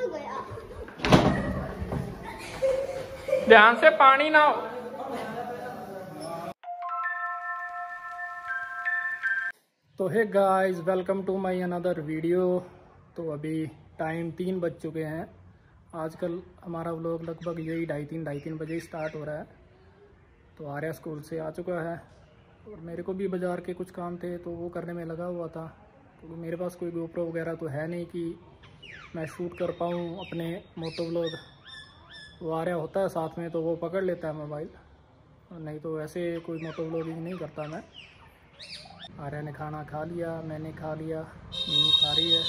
तो गया। ध्यान से पानी ना हो। तो hey guys, welcome to my another video. तो अभी टाइम 3 बज चुके हैं। आजकल हमारा व्लॉग लगभग यही ढाई तीन बजे स्टार्ट हो रहा है। तो आर्या स्कूल से आ चुका है और मेरे को भी बाज़ार के कुछ काम थे तो वो करने में लगा हुआ था, क्योंकि तो मेरे पास कोई GoPro वगैरह तो है नहीं कि मैं शूट कर पाऊँ अपने मोटो व्लॉग। वो आर्या होता है साथ में तो वो पकड़ लेता है मोबाइल, नहीं तो वैसे कोई मोटो व्लॉगिंग नहीं करता मैं। आर्या ने खाना खा लिया, मैंने खा लिया, मीनू खा रही है।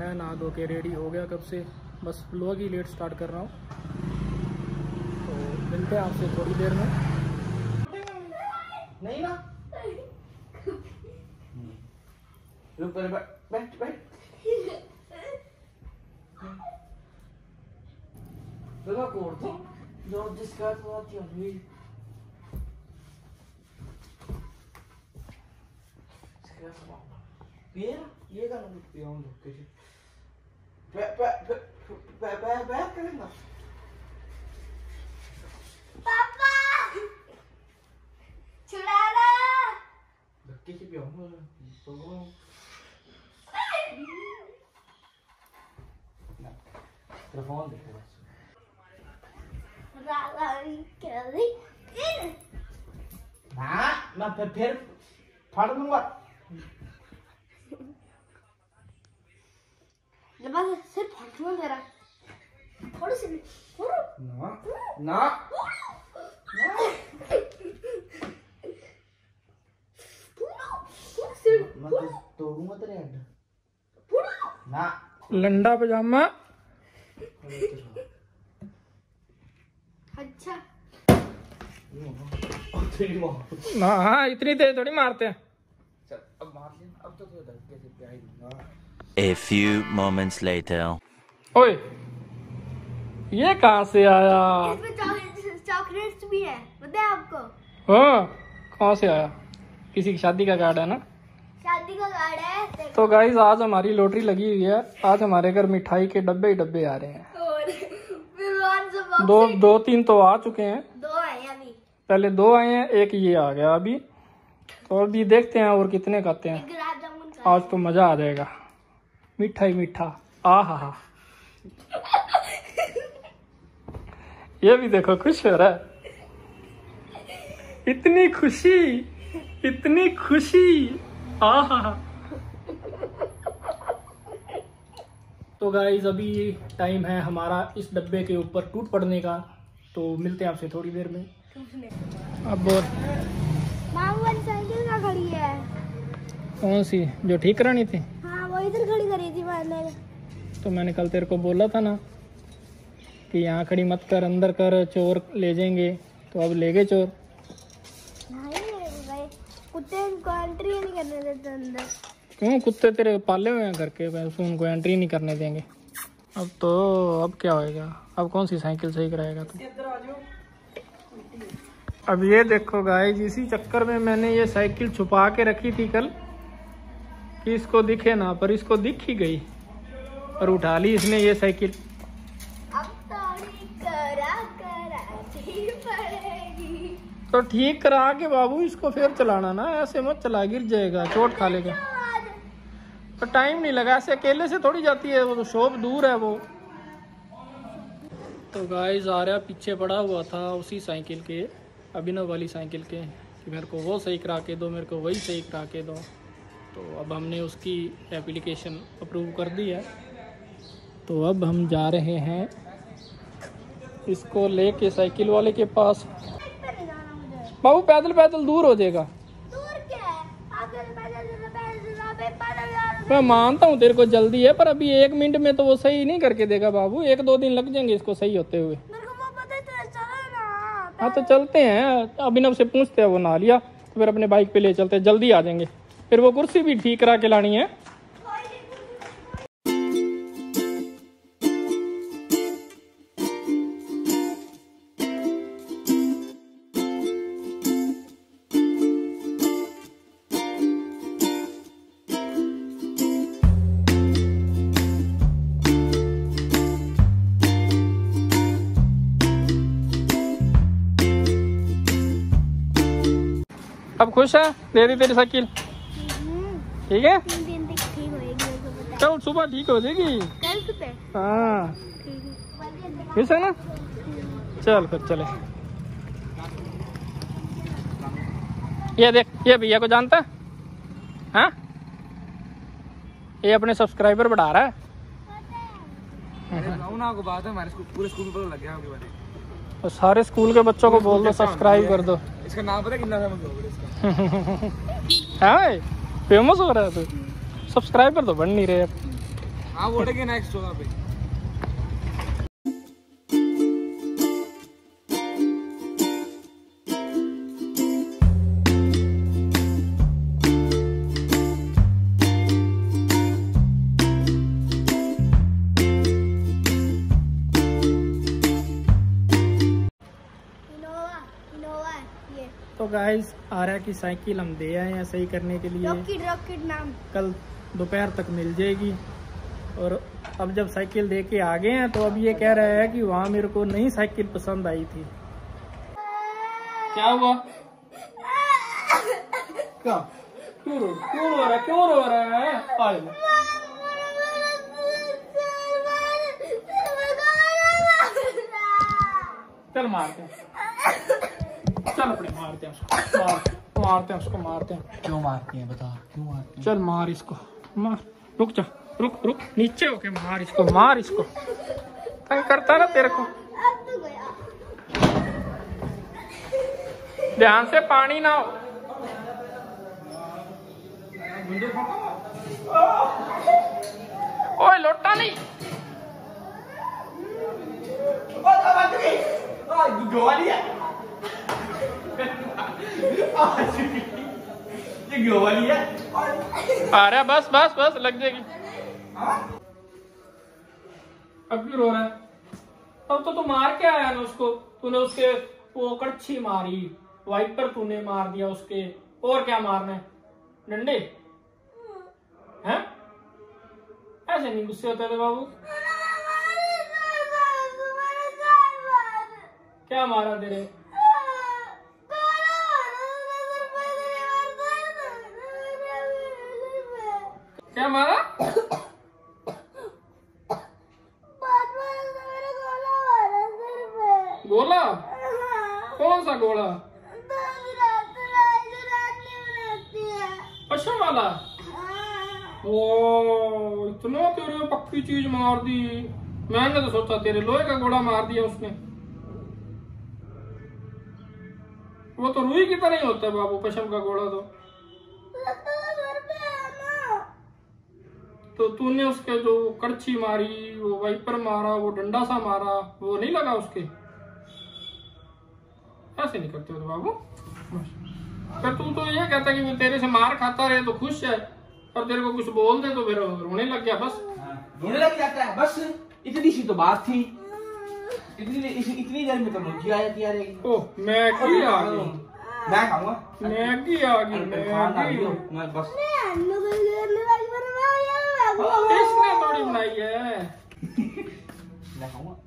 मैं नहा धो के रेडी हो गया कब से, बस व्लॉग ही लेट स्टार्ट कर रहा हूँ। तो मिलते हैं आपसे थोड़ी देर में। नहीं ना, रुक बैठ बैठ, ये गाना पिया हूँ कैसे बैक करेंगे पापा छुड़ा ला धक्के से पिया हूँ ना तेरा फोन देखो रालारी कैली इन हाँ मैं फिर फाड़ दूँगा। तेरा थोड़ी सी ना ना तोड़ूंगा तेरे ना लंडा पजामा। अच्छा ना, हाँ इतनी तेज थोड़ी मारते हैं। चल अब मार ले, अब तो कैसे। A few moments later. ओए, ये कहाँ से आया? इसमें चॉकलेट्स भी है, पता है आपको? हाँ, कहाँ से आया? किसी की शादी का कार्ड है ना? शादी का कार्ड है। तो गाइज आज हमारी लॉटरी लगी हुई है। आज हमारे घर मिठाई के डब्बे ही डब्बे आ रहे हैं और दो तीन तो आ चुके हैं। दो आए अभी, पहले दो आए हैं, एक ये आ गया अभी। तो अभी देखते हैं और कितने खाते हैं, आज तो मजा आ जाएगा। मीठा ही मीठा आहा। ये भी देखो खुश हो रहा है, इतनी खुशी इतनी खुशी आहा। तो गाइज अभी टाइम है हमारा इस डब्बे के ऊपर टूट पड़ने का। तो मिलते हैं आपसे थोड़ी देर में। अब साइकिल का खड़ी है कौन सी जो ठीक करानी थी? इधर खड़ी करी थी मैंने। तो मैंने कल तेरे को बोला था ना कि यहाँ खड़ी मत कर, अंदर कर, चोर ले जाएंगे। तो अब ले गए चोर। नहीं कुत्ते इनको एंट्री नहीं करने देते अंदर। क्यों? कुत्ते तेरे पाले हुए हैं घर के, वैसे उनको एंट्री नहीं करने देंगे। अब तो अब क्या होएगा? अब कौन सी साइकिल सही कराएगा तू? अब ये देखो गाइस, इसी चक्कर में मैंने ये साइकिल छुपा के रखी थी कल कि इसको दिखे ना, पर इसको दिख ही गई और उठा ली इसने ये साइकिल। अब तो ठीक करा के बाबू इसको फिर चलाना ना, ऐसे मत चला, गिर जाएगा, चोट खा लेगा। पर टाइम नहीं लगा, ऐसे अकेले से थोड़ी जाती है, वो तो शॉप दूर है वो। तो गाइस आर्या पीछे पड़ा हुआ था उसी साइकिल के, अभिनव वाली साइकिल के, कि मेरे को वो सही करा के दो, मेरे को वही सही करा के दो। तो अब हमने उसकी एप्लीकेशन अप्रूव कर दी है। तो अब हम जा रहे हैं इसको लेके साइकिल वाले के पास। बाबू पैदल पैदल दूर हो जाएगा। मैं मानता हूँ तेरे को जल्दी है, पर अभी 1 मिनट में तो वो सही नहीं करके देगा बाबू। 1-2 दिन लग जाएंगे इसको सही होते हुए। हाँ तो चलते हैं, अभिनव से पूछते हैं, वो ना लिया तो फिर अपने बाइक पे ले चलते हैं, जल्दी आ जाएंगे। फिर वो कुर्सी भी ठीक करा के लानी है। अब खुश है? दे दी तेरी साइकिल, ठीक है? कल सुबह ठीक हो जाएगी। हाँ ठीक है ना, चल फिर चले। ये देख, ये भैया को जानता है? हाँ, ये अपने सब्सक्राइबर बढ़ा रहा है। को बात है हमारे पूरे स्कूल में लग गया और सारे स्कूल के बच्चों को बोल दो सब्सक्राइब कर दो। इसका नाम पता कितना फेमस हो रहा है तो सब्सक्राइबर तो बन नहीं रहे अब। नेक्स्ट होगा पे तो गाइस आर्या की साइकिल हम दे आए हैं सही करने के लिए। रॉकेट नाम कल दोपहर तक मिल जाएगी। और अब जब साइकिल दे के आ गए हैं तो अब ये कह रहा है कि वहाँ मेरे को नई साइकिल पसंद आई थी। क्या हुआ? क्या क्यों रो रहा है? चल मारते हैं, चल अपने मारते हैं उसको, मारते हैं उसको, मारते हैं। क्यों मारते हैं बता, क्यों मारते हैं? चल मार इसको, मार, रुक जा, रुक रुक, नीचे होके मार इसको, मार इसको। तंग करता ना तेरे को। ध्यान से पानी ना हो। ओए लोटा नहीं आ रहा, बस बस बस लग जाएगी। अब क्यों रो रहा है? अब तो तू मार के आया ना उसको, तूने उसके वो कड़छी मारी, वाइपर तूने मार दिया उसके, और क्या मारना है? डंडे हैं? ऐसे नहीं गुस्से होते थे बाबू? क्या मारा तेरे? क्या मारा? गोला? कौन सा गोला? पशु वाला? ओ इतना तेरे पक्की चीज मार दी। मैंने तो सोचा तेरे लोहे का गोला मार दिया उसने। वो तो रुई की तरह ही होता है बाबू, पशम का गोला तो। तो तूने उसके जो करछी मारी, वो वाइपर मारा, वो डंडा सा मारा, वो नहीं लगा उसके? ऐसे नहीं करते हो बाबू। पर तू तो ये कहता कि मैं तेरे से मार खाता रहे तो खुश है, पर तेरे को कुछ बोल दे तो फिर रोने लग गया। बस रोने लग जाता है, बस इतनी सी तो बात थी। इतनी देर में तो रोटी आ जाती है। मैगी आ गई, मैं खाऊंगा। मैगी आ गई, बस इसने थोड़ी बनाई है।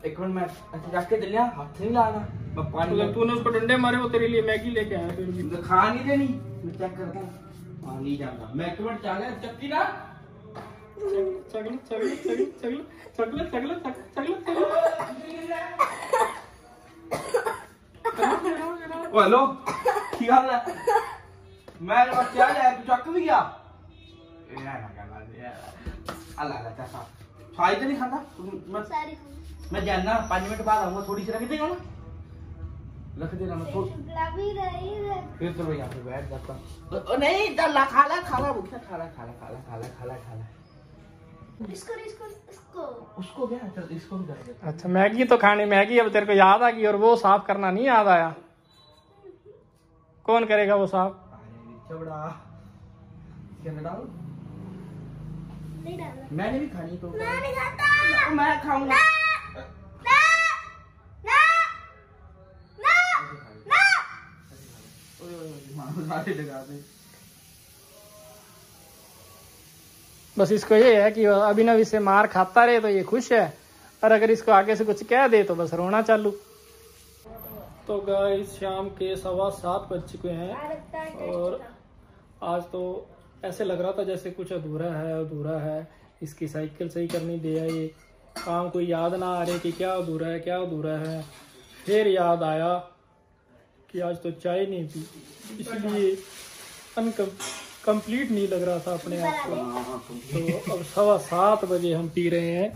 एक मिनट मैं जाके चलिया, हाथ नहीं लाना। पानी तूने उसको डंडे मारे, वो तेरे लिए मैगी लेके आया। फिर भी खा नहीं देनी, मैं चेक करता हूँ। पानी जाऊंगा मैं, एक मिनट चल चक्की ना चगले चगले चगले चगले चगले चगले चगले चगले। ओ हेलो, क्या हाल है? मैं क्या है, तू चक भी गया? सारी तो नहीं खाता। मैं जानना 5 मिनट बाद आऊंगा, थोड़ी सी रख देगा ना, रख देना। फिर तो मैं यहाँ पे बैठ जाता। नहीं खाला खाला भूखा, खाला खाला खाला खाला खाला खाला। इसको इसको इसको उसको क्या? इसको अच्छा मैगी तो खाने, मैगी अब तेरे को याद आ गई और वो साफ करना नहीं याद आया। कौन करेगा वो साफ? मैंने भी खानी तो मैं खाऊंगा। बस इसको ये है कि अभिनव इससे मार खाता रहे तो ये खुश है, और अगर इसको आगे से कुछ कह दे तो बस रोना चालू। तो गाइस शाम के 7:15 बज चुके हैं और आज तो ऐसे लग रहा था जैसे कुछ अधूरा है। इसकी साइकिल सही करनी दे आई, ये काम कोई याद ना आ रही कि क्या अधूरा है। फिर याद आया कि आज तो चाय नहीं पी, इसलिए कंप्लीट नहीं लग रहा था अपने आप को। तो अब 7:15 बजे हम पी रहे हैं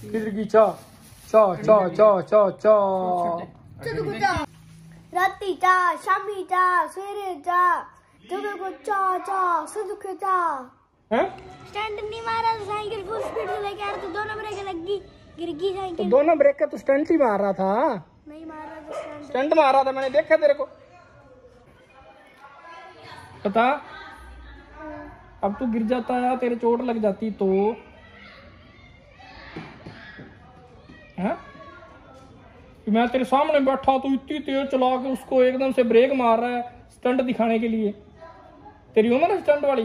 किधर की दोनों ब्रेक का तो स्टंट ही मार रहा था। नहीं मार रहा, स्टंट मार रहा था, मैंने देखा तेरे को। पता अब तू गिर जाता है, तेरे चोट लग जाती तो है? मैं तेरे सामने बैठा, तू इतनी तेज चला के उसको एकदम से ब्रेक मार रहा है स्टंट दिखाने के लिए। तेरी उम्र है स्टंट वाली?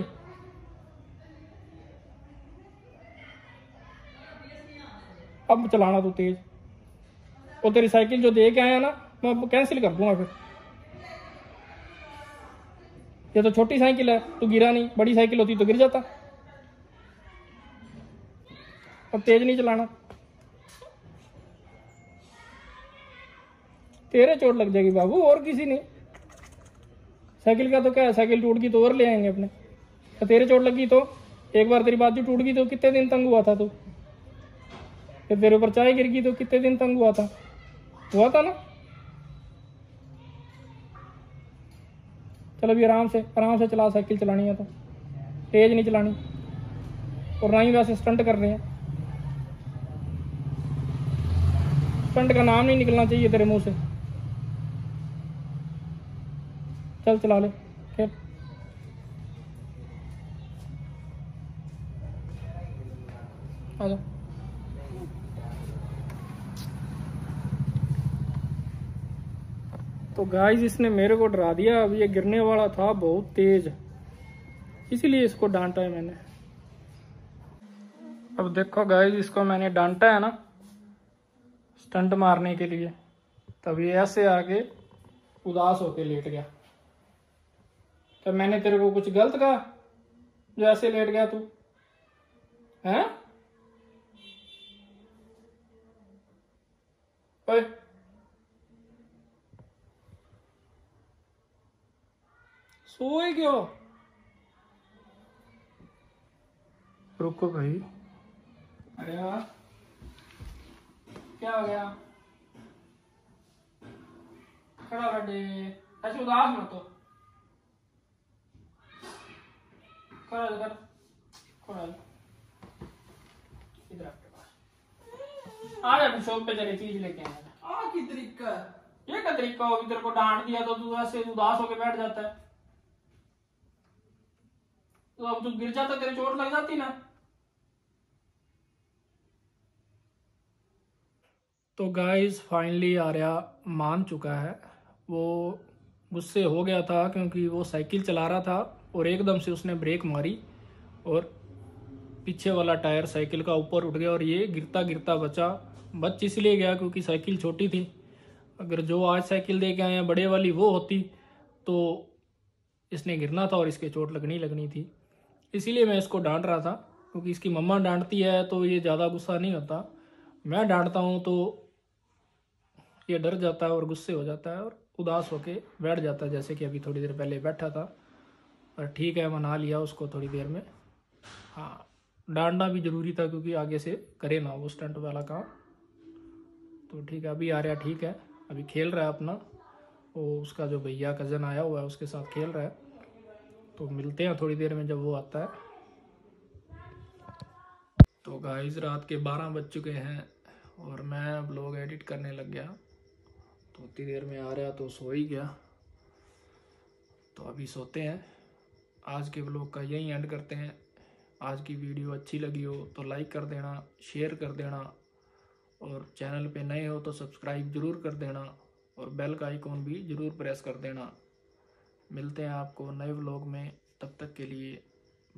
अब चलाना तू तेज। वो तेरी साइकिल जो दे के आया ना, मैं कैंसिल कर दूंगा फिर। ये तो छोटी साइकिल है, तू गिरा नहीं। बड़ी साइकिल होती तो गिर जाता। अब तेज नहीं चलाना, तेरे चोट लग जाएगी बाबू, और किसी नहीं। साइकिल का तो क्या है, साइकिल टूट गई तो और ले आएंगे अपने। तो तेरे चोट लगी तो, एक बार तेरी बाजू टूट गई तो कितने दिन तंग हुआ था तू। फिर तेरे ऊपर चाय गिर गई तो कितने दिन तंग हुआ था ना। चलो अभी आराम से चला, साइकिल चलानी है तो तेज नहीं चलानी, और ना ही वैसे स्टंट कर रहे हैं। स्टंट का नाम नहीं निकलना चाहिए तेरे मुंह से। चल चला ले खेल। आजा। तो गाइस इसने मेरे को डरा दिया। अब ये गिरने वाला था बहुत तेज, इसलिए इसको डांटा है मैंने। अब देखो गाइस, इसको मैंने डांटा है ना स्टंट मारने के लिए, तब ये ऐसे आके उदास होके लेट गया। तब मैंने तेरे को कुछ गलत कहा जो ऐसे लेट गया तू, हैं? ओए सोए क्यों? रुको भाई। अरे यार क्या हो गया? खड़ा बैठे, ऐसे उदास मत हो। इधर आपके पास आ जा, शॉप पे चले चीज लेके आया। आ की तरीका ये का तरीका हो, इधर को डांट दिया तो तू ऐसे उदास होके बैठ जाता है। तो अब तू गिर जाता, तेरे चोट लग जाती ना। तो गाइस फाइनली आर्या मान चुका है। वो गुस्से हो गया था क्योंकि वो साइकिल चला रहा था और एकदम से उसने ब्रेक मारी और पीछे वाला टायर साइकिल का ऊपर उठ गया और ये गिरता बच इसलिए गया क्योंकि साइकिल छोटी थी। अगर जो आज साइकिल दे के आए हैं बड़े वाली वो होती तो इसने गिरना था और इसके चोट लगनी थी। इसीलिए मैं इसको डांट रहा था, क्योंकि इसकी मम्मा डांटती है तो ये ज़्यादा गुस्सा नहीं होता। मैं डांटता हूँ तो ये डर जाता है और गुस्से हो जाता है और उदास होके बैठ जाता है, जैसे कि अभी थोड़ी देर पहले बैठा था। पर ठीक है, मना लिया उसको थोड़ी देर में। हाँ, डांटना भी ज़रूरी था क्योंकि आगे से करे ना वो स्टंट वाला काम। तो ठीक है, अभी आर्या ठीक है, अभी खेल रहा है अपना। वो उसका जो भैया कज़न आया हुआ है उसके साथ खेल रहा है। तो मिलते हैं थोड़ी देर में जब वो आता है। तो गाइस रात के 12 बज चुके हैं और मैं ब्लॉग एडिट करने लग गया। तो उतनी देर में आर्या तो सो ही गया। तो अभी सोते हैं। आज के ब्लॉग का यहीं एंड करते हैं। आज की वीडियो अच्छी लगी हो तो लाइक कर देना, शेयर कर देना, और चैनल पे नए हो तो सब्सक्राइब ज़रूर कर देना और बेल का आइकॉन भी ज़रूर प्रेस कर देना। मिलते हैं आपको नए ब्लॉग में, तब तक के लिए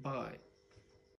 बाय।